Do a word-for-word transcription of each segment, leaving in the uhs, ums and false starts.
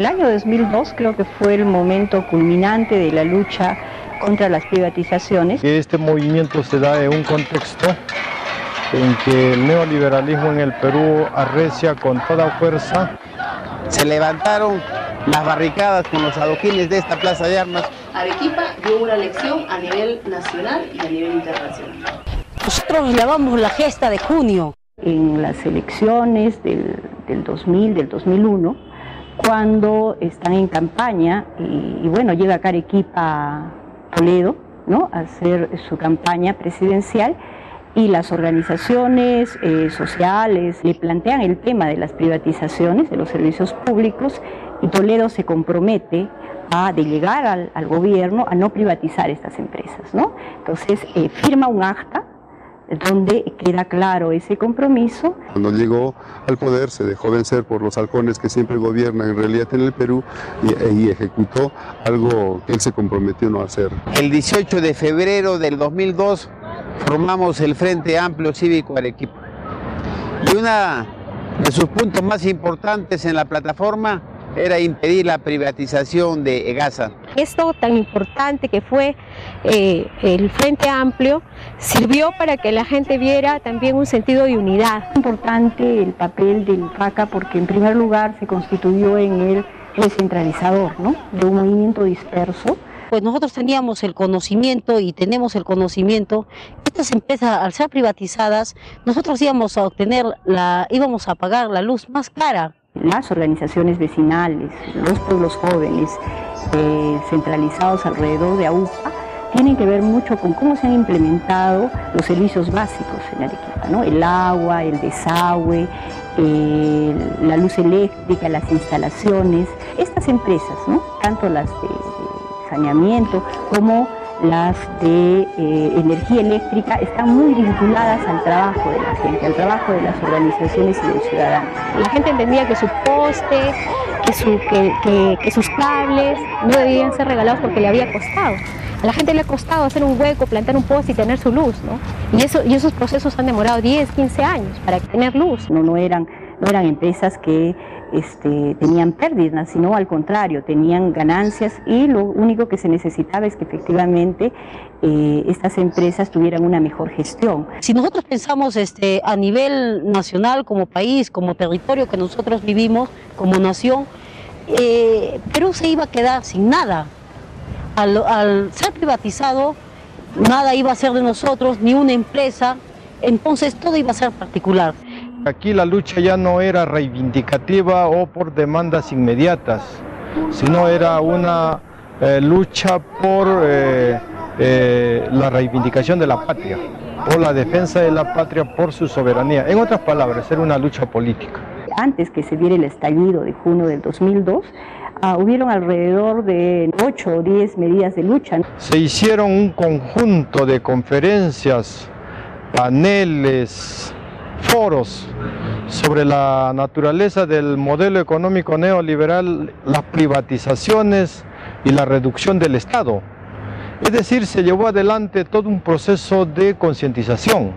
El año dos mil dos creo que fue el momento culminante de la lucha contra las privatizaciones. Este movimiento se da en un contexto en que el neoliberalismo en el Perú arrecia con toda fuerza. Se levantaron las barricadas con los adoquines de esta plaza de armas. Arequipa dio una lección a nivel nacional y a nivel internacional. Nosotros llevamos la gesta de junio. En las elecciones del, del dos mil, del dos mil uno, cuando están en campaña, y, y bueno, llega acá Arequipa Toledo, ¿no?, a hacer su campaña presidencial, y las organizaciones eh, sociales le plantean el tema de las privatizaciones de los servicios públicos, y Toledo se compromete a de llegar al, al gobierno a no privatizar estas empresas, ¿no? Entonces eh, firma un acta donde queda claro ese compromiso. Cuando llegó al poder se dejó vencer por los halcones que siempre gobiernan en realidad en el Perú y, y ejecutó algo que él se comprometió no a hacer. El dieciocho de febrero del dos mil dos formamos el Frente Amplio Cívico Arequipa. Y uno de sus puntos más importantes en la plataforma era impedir la privatización de EGASA. Esto tan importante que fue eh, el Frente Amplio sirvió para que la gente viera también un sentido de unidad. Es importante el papel del FACA porque en primer lugar se constituyó en el descentralizador, ¿no?, de un movimiento disperso. Pues nosotros teníamos el conocimiento y tenemos el conocimiento que estas empresas al ser privatizadas nosotros íbamos a obtener la, íbamos a pagar la luz más cara. Las organizaciones vecinales, los pueblos jóvenes eh, centralizados alrededor de AUPA tienen que ver mucho con cómo se han implementado los servicios básicos en Arequipa, ¿no? El agua, el desagüe, eh, la luz eléctrica, las instalaciones. Estas empresas, ¿no?, tanto las de, de saneamiento como las de eh, energía eléctrica están muy vinculadas al trabajo de la gente, al trabajo de las organizaciones y de los ciudadanos. La gente entendía que su poste, que, su, que, que, que sus cables no debían ser regalados porque le había costado. A la gente le ha costado hacer un hueco, plantar un poste y tener su luz, ¿no? Y, eso, y esos procesos han demorado diez, quince años para tener luz. No, no eran, no eran empresas que Este, tenían pérdidas, sino al contrario, tenían ganancias y lo único que se necesitaba es que efectivamente eh, estas empresas tuvieran una mejor gestión. Si nosotros pensamos este, a nivel nacional, como país, como territorio que nosotros vivimos, como nación, eh, Perú se iba a quedar sin nada. Al, al ser privatizado, nada iba a ser de nosotros, ni una empresa, entonces todo iba a ser particular. Aquí la lucha ya no era reivindicativa o por demandas inmediatas, sino era una eh, lucha por eh, eh, la reivindicación de la patria, por la defensa de la patria, por su soberanía. En otras palabras, era una lucha política. Antes que se diera el estallido de junio del dos mil dos, ah, hubieron alrededor de ocho o diez medidas de lucha. Se hicieron un conjunto de conferencias, paneles, foros sobre la naturaleza del modelo económico neoliberal, las privatizaciones y la reducción del Estado. Es decir, se llevó adelante todo un proceso de concientización,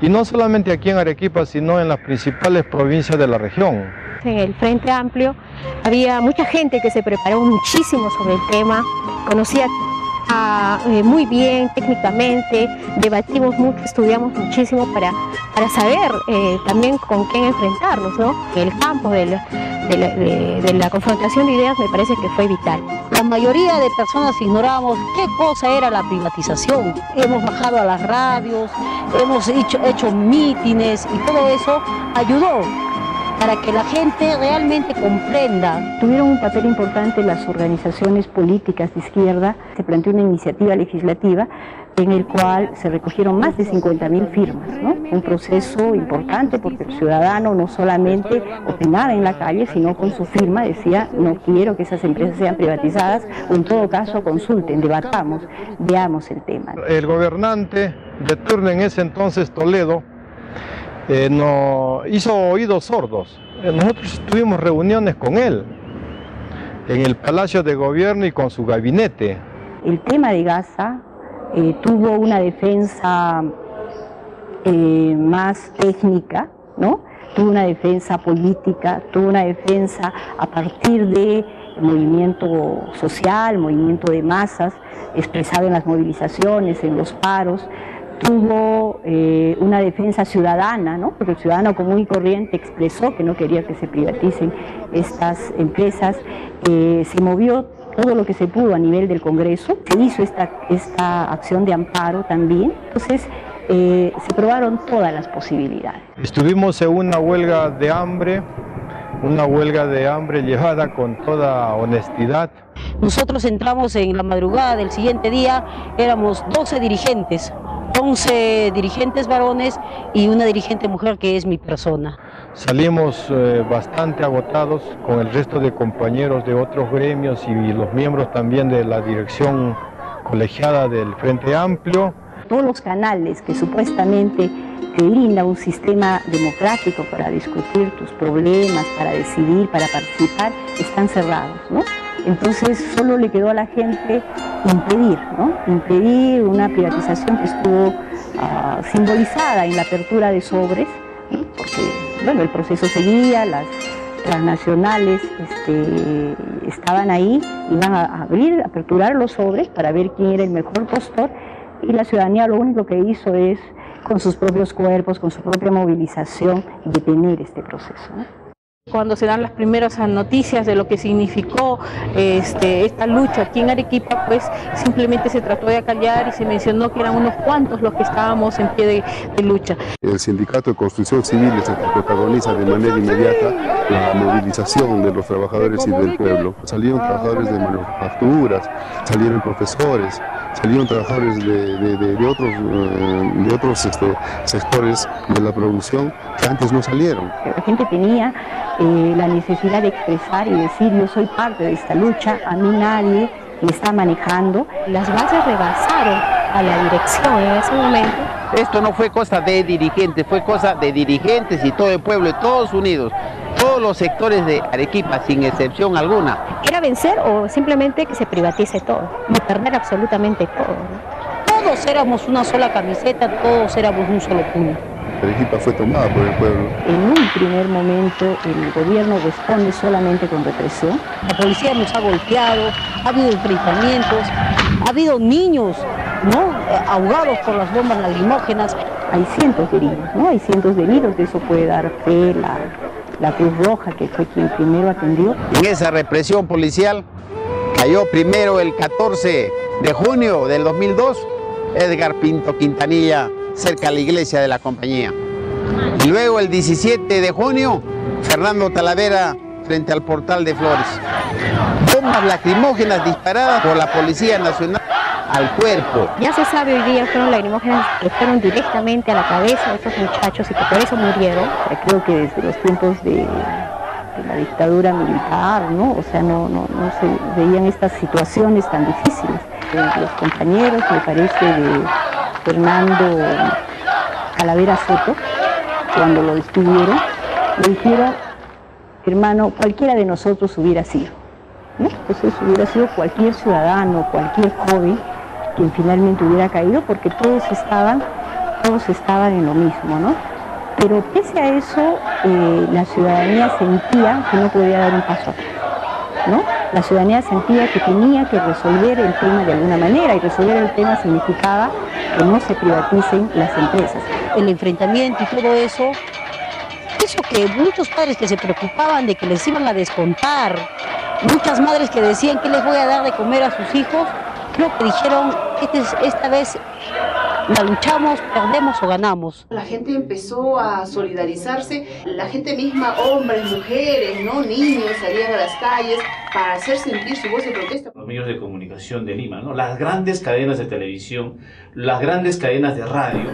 y no solamente aquí en Arequipa, sino en las principales provincias de la región. En el Frente Amplio había mucha gente que se preparó muchísimo sobre el tema, conocía A, eh, muy bien técnicamente, debatimos mucho, estudiamos muchísimo para, para saber eh, también con quién enfrentarnos, ¿no? El campo de la, de, la, de, de la confrontación de ideas me parece que fue vital. La mayoría de personas ignorábamos qué cosa era la privatización. Hemos bajado a las radios, hemos hecho, hecho mítines y todo eso ayudó para que la gente realmente comprenda. Tuvieron un papel importante las organizaciones políticas de izquierda. Se planteó una iniciativa legislativa en el cual se recogieron más de cincuenta mil firmas, ¿no? Un proceso importante porque el ciudadano no solamente opinaba en la calle, sino con su firma decía: no quiero que esas empresas sean privatizadas, o en todo caso consulten, debatamos, veamos el tema. El gobernante de turno en ese entonces, Toledo, Eh, nos hizo oídos sordos. Nosotros tuvimos reuniones con él en el Palacio de Gobierno y con su gabinete. El tema de Gaza eh, tuvo una defensa eh, más técnica, ¿no? tuvo una defensa política, tuvo una defensa a partir de movimiento social, movimiento de masas, expresado en las movilizaciones, en los paros, tuvo eh, una defensa ciudadana, ¿no? Porque el ciudadano común y corriente expresó que no quería que se privaticen estas empresas, eh, se movió todo lo que se pudo a nivel del Congreso, se hizo esta, esta acción de amparo también, entonces eh, se probaron todas las posibilidades. Estuvimos en una huelga de hambre, una huelga de hambre llevada con toda honestidad. Nosotros entramos en la madrugada del siguiente día, éramos doce dirigentes, once dirigentes varones y una dirigente mujer que es mi persona. Salimos eh, bastante agotados con el resto de compañeros de otros gremios y los miembros también de la dirección colegiada del Frente Amplio. Todos los canales que supuestamente te brinda un sistema democrático para discutir tus problemas, para decidir, para participar, están cerrados, ¿no? Entonces solo le quedó a la gente impedir, ¿no? Impedir una privatización que estuvo uh, simbolizada en la apertura de sobres, ¿no? Porque bueno, el proceso seguía, las transnacionales este, estaban ahí, iban a abrir, a aperturar los sobres para ver quién era el mejor postor, y la ciudadanía lo único que hizo es, con sus propios cuerpos, con su propia movilización, detener este proceso, ¿no? Cuando se dan las primeras noticias de lo que significó este, esta lucha aquí en Arequipa, pues simplemente se trató de acallar y se mencionó que eran unos cuantos los que estábamos en pie de, de lucha. El Sindicato de Construcción Civil es el que protagoniza de manera inmediata la movilización de los trabajadores y del pueblo. Salieron trabajadores de manufacturas, salieron profesores, salieron trabajadores de, de, de, de otros, de otros este, sectores de la producción que antes no salieron. La gente tenía Eh, la necesidad de expresar y decir: yo soy parte de esta lucha, a mí nadie me está manejando. Las bases rebasaron a la dirección en ese momento. Esto no fue cosa de dirigentes, fue cosa de dirigentes y todo el pueblo, todos unidos, todos los sectores de Arequipa, sin excepción alguna. ¿Era vencer o simplemente que se privatice todo y perder absolutamente todo, ¿no? Todos éramos una sola camiseta, todos éramos un solo puño. Arequipa fue tomada por el pueblo. En un primer momento el gobierno responde solamente con represión. La policía nos ha golpeado, ha habido enfrentamientos, ha habido niños, ¿no?, ahogados por las bombas lacrimógenas. Hay cientos de heridos, ¿no? Hay cientos de heridos, de eso puede dar fe la, la Cruz Roja, que fue quien primero atendió. En esa represión policial cayó primero el catorce de junio del dos mil dos Edgar Pinto Quintanilla, cerca de la iglesia de la compañía. Y luego el diecisiete de junio, Fernando Talavera, frente al portal de Flores. Bombas lacrimógenas disparadas por la Policía Nacional al cuerpo. Ya se sabe hoy día, fueron lacrimógenas que fueron directamente a la cabeza de estos muchachos y que por eso murieron. Creo que desde los tiempos de, de la dictadura militar, ¿no? O sea, no, no, no se veían estas situaciones tan difíciles. Los compañeros, me parece, de Fernando Talavera Soto, cuando lo despidieron, le dijeron: hermano, cualquiera de nosotros hubiera sido, ¿no? Entonces hubiera sido cualquier ciudadano, cualquier joven, quien finalmente hubiera caído, porque todos estaban, todos estaban en lo mismo, ¿no? Pero pese a eso, eh, la ciudadanía sentía que no podía dar un paso atrás, ¿no? La ciudadanía sentía que tenía que resolver el tema de alguna manera, y resolver el tema significaba que no se privaticen las empresas. El enfrentamiento y todo eso, eso que muchos padres que se preocupaban de que les iban a descontar, muchas madres que decían que les voy a dar de comer a sus hijos, creo que dijeron: esta vez la luchamos, perdemos o ganamos. La gente empezó a solidarizarse, la gente misma, hombres, mujeres, ¿no?, niños, salían a las calles para hacer sentir su voz de protesta. Los medios de comunicación de Lima, ¿no?, las grandes cadenas de televisión, las grandes cadenas de radio,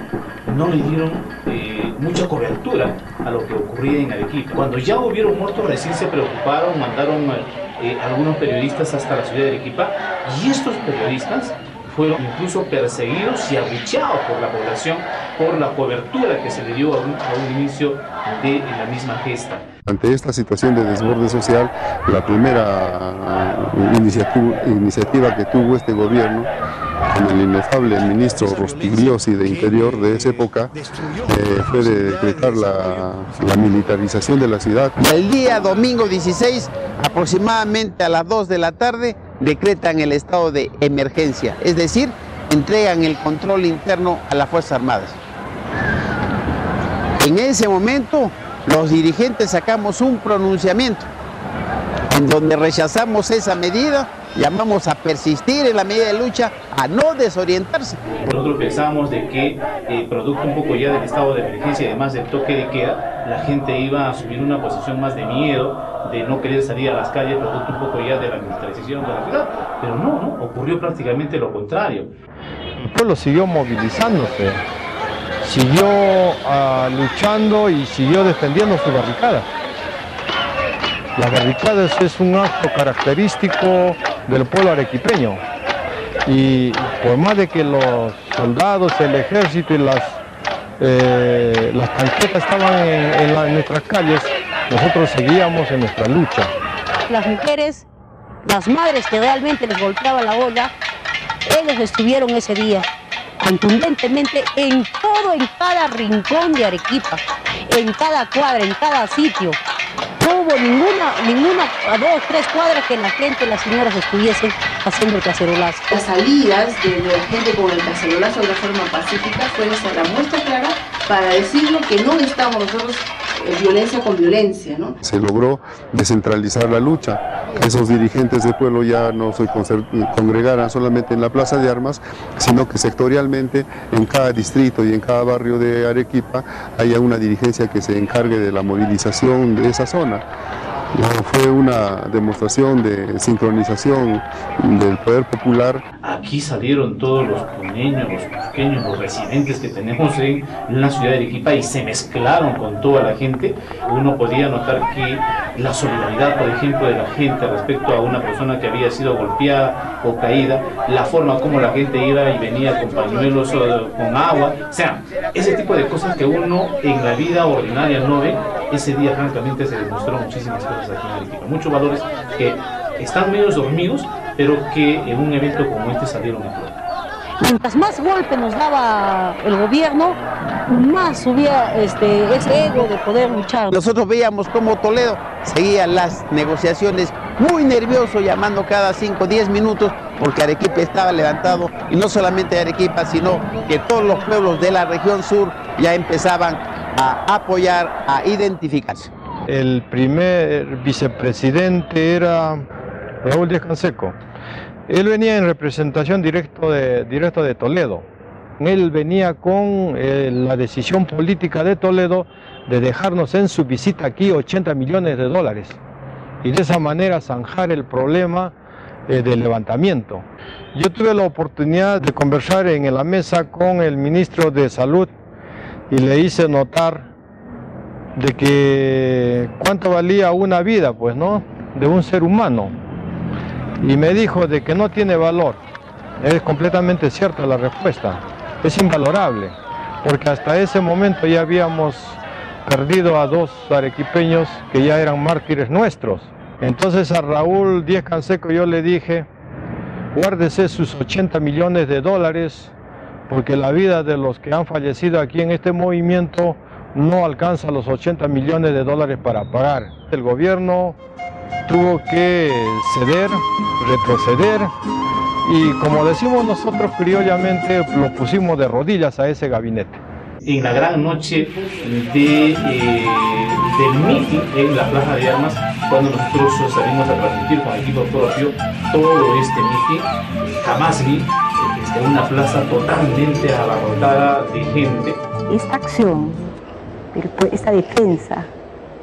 no le dieron eh, mucha cobertura a lo que ocurría en Arequipa. Cuando ya hubieron muertos, recién se preocuparon, mandaron eh, algunos periodistas hasta la ciudad de Arequipa, y estos periodistas fueron incluso perseguidos y abucheados por la población por la cobertura que se le dio a un, a un inicio de la misma gesta. Ante esta situación de desborde social, la primera uh, iniciativa, iniciativa que tuvo este gobierno con el inefable ministro Rostigliosi de Interior de esa época, eh, fue de decretar la, la militarización de la ciudad. El día domingo dieciséis, aproximadamente a las dos de la tarde, decretan el estado de emergencia, es decir, entregan el control interno a las Fuerzas Armadas. En ese momento, los dirigentes sacamos un pronunciamiento en donde rechazamos esa medida, llamamos a persistir en la medida de lucha, a no desorientarse. Nosotros pensamos de que, eh, producto un poco ya del estado de emergencia y además del toque de queda, la gente iba a asumir una posición más de miedo, de no querer salir a las calles, producto un poco ya de la militarización de la ciudad, pero no, no, ocurrió prácticamente lo contrario. El pueblo siguió movilizándose, siguió uh, luchando y siguió defendiendo su barricada. Las barricadas es un acto característico del pueblo arequipeño y por más de que los soldados, el ejército y las, eh, las tanquetas estaban en, en, la, en nuestras calles, nosotros seguíamos en nuestra lucha. Las mujeres, las madres que realmente les golpeaba la ola, ellos estuvieron ese día contundentemente en todo, en cada rincón de Arequipa, en cada cuadra, en cada sitio. No hubo ninguna, ninguna, a dos, tres cuadras que la gente, las señoras estuviesen haciendo el cacerolazo. Las salidas de la gente con el cacerolazo de una forma pacífica fueron a la muestra clara para decir lo que no estamos nosotros, eh, violencia con violencia, ¿no? Se logró descentralizar la lucha. Esos dirigentes del pueblo ya no se congregaran solamente en la Plaza de Armas, sino que sectorialmente en cada distrito y en cada barrio de Arequipa haya una dirigencia que se encargue de la movilización de esa zona. Fue una demostración de sincronización del poder popular. Aquí salieron todos los puneños, los cusqueños, los residentes que tenemos en la ciudad de Arequipa y se mezclaron con toda la gente. Uno podía notar que la solidaridad, por ejemplo, de la gente respecto a una persona que había sido golpeada o caída, la forma como la gente iba y venía con pañuelos o con agua, o sea, ese tipo de cosas que uno en la vida ordinaria no ve. Ese día, francamente, se demostraron muchísimas cosas aquí en Arequipa, muchos valores que están medio dormidos, pero que en un evento como este salieron a flote. Mientras más golpe nos daba el gobierno, más subía este, ese ego de poder luchar. Nosotros veíamos cómo Toledo seguía las negociaciones muy nervioso, llamando cada cinco o diez minutos, porque Arequipa estaba levantado, y no solamente Arequipa, sino que todos los pueblos de la región sur ya empezaban a apoyar, a identificarse. El primer vicepresidente era Raúl Diez Canseco. Él venía en representación directo de, directo de Toledo. Él venía con eh, la decisión política de Toledo de dejarnos en su visita aquí ochenta millones de dólares y de esa manera zanjar el problema eh, del levantamiento. Yo tuve la oportunidad de conversar en la mesa con el ministro de Salud y le hice notar de que cuánto valía una vida, pues, ¿no?, de un ser humano. Y me dijo de que no tiene valor. Es completamente cierta la respuesta. Es invalorable, porque hasta ese momento ya habíamos perdido a dos arequipeños que ya eran mártires nuestros. Entonces a Raúl Diez Canseco yo le dije, guárdese sus ochenta millones de dólares, porque la vida de los que han fallecido aquí en este movimiento no alcanza los ochenta millones de dólares para pagar. El gobierno tuvo que ceder, retroceder, y como decimos nosotros criollamente, lo pusimos de rodillas a ese gabinete. En la gran noche de, eh, del mitin en la Plaza de Armas, cuando nosotros salimos a transmitir con equipo propio todo este mitin, jamás vi de una plaza totalmente abarrotada de gente. Esta acción, esta defensa,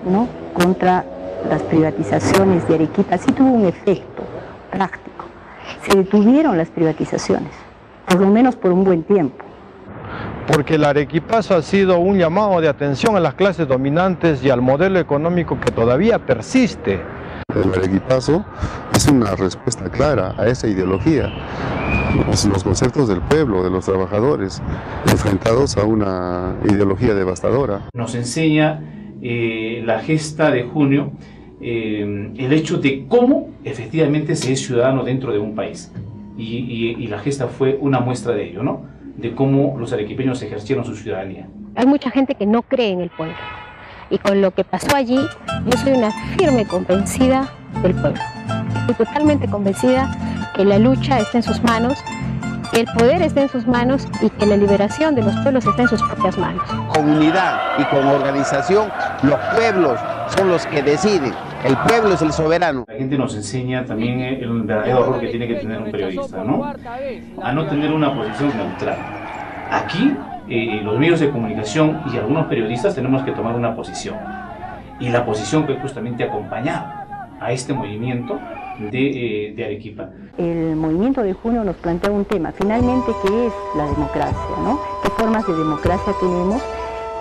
¿no?, contra las privatizaciones de Arequipa sí tuvo un efecto práctico. Se detuvieron las privatizaciones, por lo menos por un buen tiempo. Porque el arequipazo ha sido un llamado de atención a las clases dominantes y al modelo económico que todavía persiste. El arequipazo es una respuesta clara a esa ideología. Los conceptos del pueblo, de los trabajadores, enfrentados a una ideología devastadora. Nos enseña eh, la gesta de junio eh, el hecho de cómo efectivamente se es ciudadano dentro de un país. y, y, y la gesta fue una muestra de ello, ¿no? De cómo los arequipeños ejercieron su ciudadanía. Hay mucha gente que no cree en el pueblo, y con lo que pasó allí, yo soy una firme convencida del pueblo. Estoy totalmente convencida que la lucha está en sus manos, que el poder está en sus manos y que la liberación de los pueblos está en sus propias manos. Con unidad y con organización, los pueblos son los que deciden. El pueblo es el soberano. La gente nos enseña también el verdadero error que tiene que tener un periodista, ¿no? A no tener una posición neutral. Aquí, eh, los medios de comunicación y algunos periodistas tenemos que tomar una posición. Y la posición que justamente acompañaba a este movimiento de, eh, de Arequipa. El movimiento de junio nos plantea un tema, finalmente, ¿qué es la democracia, no? ¿Qué formas de democracia tenemos?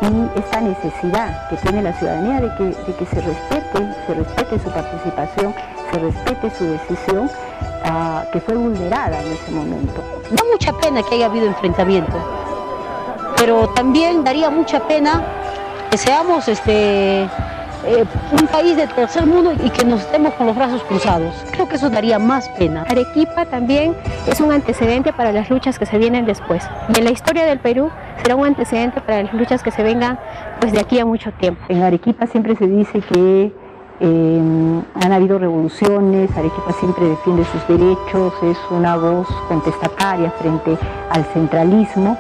Y esta necesidad que tiene la ciudadanía de que, de que se respete, se respete su participación, se respete su decisión, uh, que fue vulnerada en ese momento. Da mucha pena que haya habido enfrentamiento, pero también daría mucha pena que seamos este, eh, un país de tercer mundo y que nos estemos con los brazos cruzados. Creo que eso daría más pena. Arequipa también es un antecedente para las luchas que se vienen después. Y en la historia del Perú, será un antecedente para las luchas que se vengan pues de aquí a mucho tiempo. En Arequipa siempre se dice que eh, han habido revoluciones, Arequipa siempre defiende sus derechos, es una voz contestataria frente al centralismo.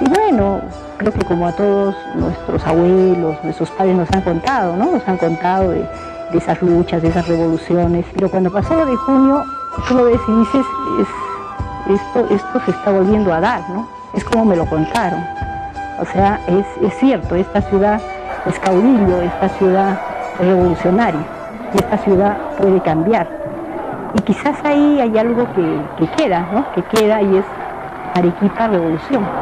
Y bueno, creo que como a todos nuestros abuelos, nuestros padres nos han contado, ¿no? Nos han contado de, de esas luchas, de esas revoluciones. Pero cuando pasó lo de junio, tú lo ves y dices, es, esto, esto se está volviendo a dar, ¿no? Es como me lo contaron, o sea, es, es cierto, esta ciudad es caudillo, esta ciudad es revolucionaria, y esta ciudad puede cambiar. Y quizás ahí hay algo que, que queda, ¿no? Que queda y es Arequipa Revolución.